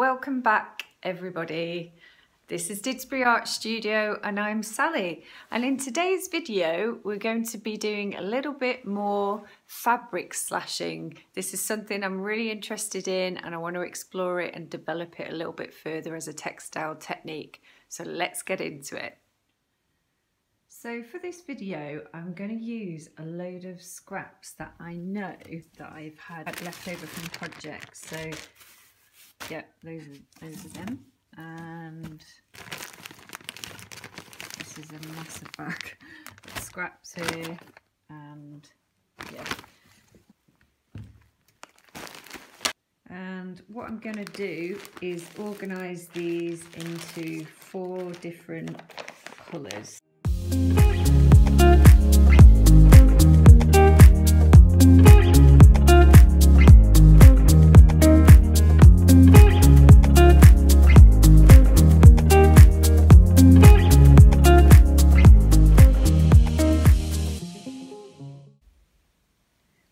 Welcome back everybody. This is Didsbury Art Studio and I'm Sally, and in today's video we're going to be doing a little bit more fabric slashing. This is something I'm really interested in and I want to explore it and develop it a little bit further as a textile technique. So let's get into it. So for this video I'm going to use a load of scraps that I know that I've had left over from projects. So yeah, those are them, and this is a massive bag of scraps here, and yeah. And what I'm going to do is organise these into 4 different colours.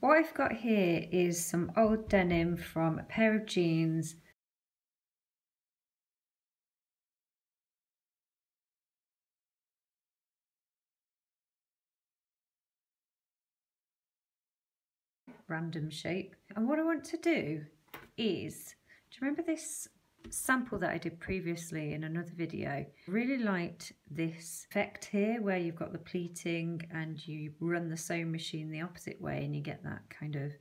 What I've got here is some old denim from a pair of jeans, random shape. And what I want to do is, do you remember this sample that I did previously in another video? I really liked this effect here where you've got the pleating and you run the sewing machine the opposite way and you get that kind of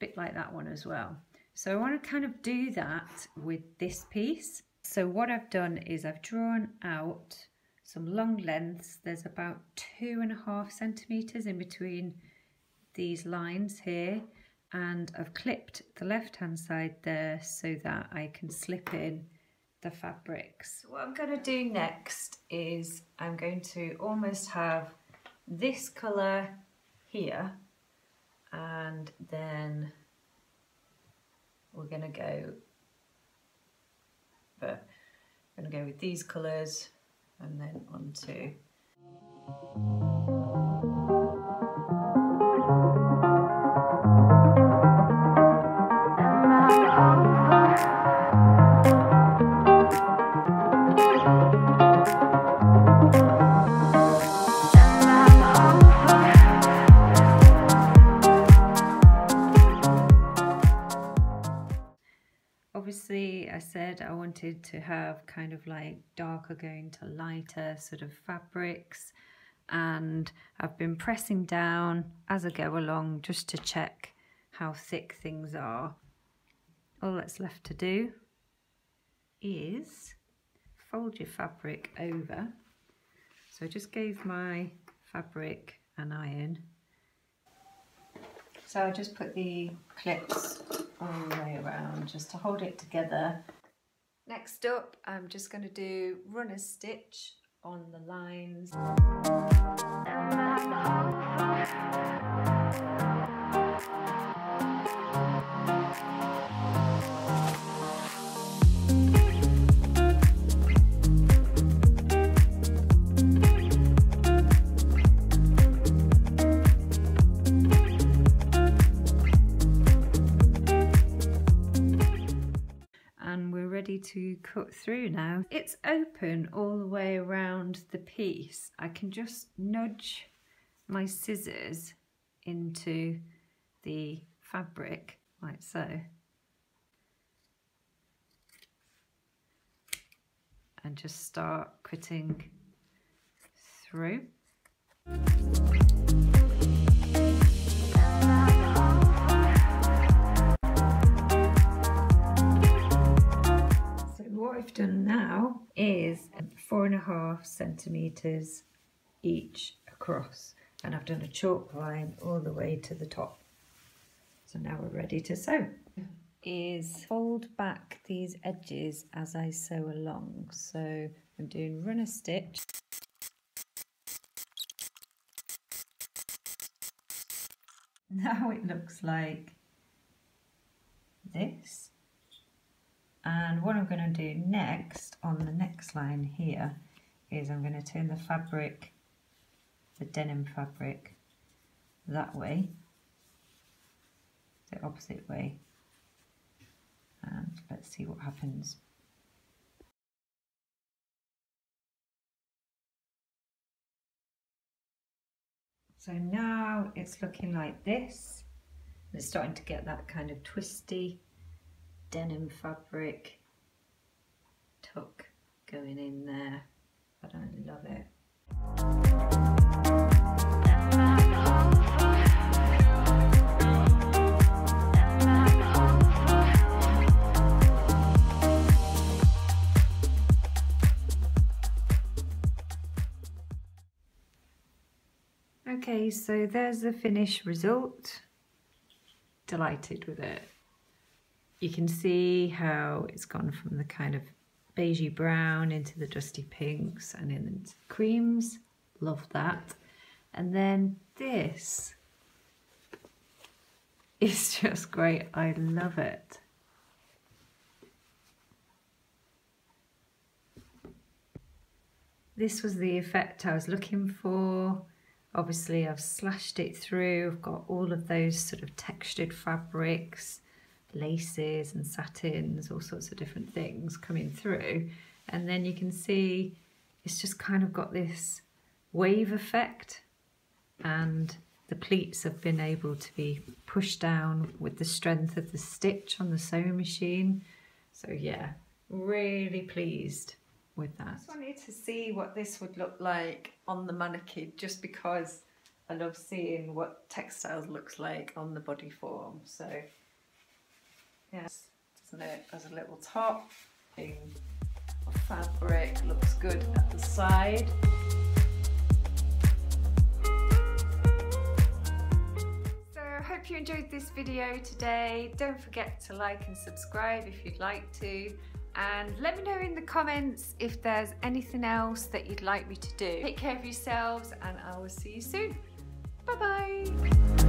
bit like that one as well. So I want to kind of do that with this piece. So what I've done is I've drawn out some long lengths. There's about 2.5 centimeters in between these lines here, and I've clipped the left hand side there so that I can slip in the fabrics. What I'm going to do next is I'm going to almost have this colour here, and then we're going to go, but I'm going to go with these colours and then onto . Obviously I said I wanted to have kind of like darker going to lighter sort of fabrics, and I've been pressing down as I go along just to check how thick things are. All that's left to do is fold your fabric over. So I just gave my fabric an iron. So I just put the clips all the way around just to hold it together. Next up, I'm just going to do run a stitch on the lines. To cut through now. It's open all the way around the piece. I can just nudge my scissors into the fabric like so, and just start cutting through. Done now is 4.5 centimeters each across, and I've done a chalk line all the way to the top. So now we're ready to sew. Is fold back these edges as I sew along. So I'm doing run a stitch. Now it looks like this. And what I'm going to do next on the next line here is I'm going to turn the fabric, the denim fabric, that way, the opposite way, Let's see what happens. So now it's looking like this. It's starting to get that kind of twisty denim fabric tuck going in there. I don't love it. Okay, so there's the finished result. Delighted with it. You can see how it's gone from the kind of beigey brown into the dusty pinks and into the creams. Love that. And then this is just great. I love it. This was the effect I was looking for. Obviously I've slashed it through. I've got all of those sort of textured fabrics, laces and satins, all sorts of different things coming through, and then you can see it's just kind of got this wave effect, and the pleats have been able to be pushed down with the strength of the stitch on the sewing machine. So yeah, really pleased with that. I just wanted to see what this would look like on the mannequin, just because I love seeing what textiles looks like on the body form. So yes, doesn't it? As a little top thing of fabric, looks good at the side. So I hope you enjoyed this video today. Don't forget to like and subscribe if you'd like to, and let me know in the comments if there's anything else that you'd like me to do. Take care of yourselves and I will see you soon. Bye bye.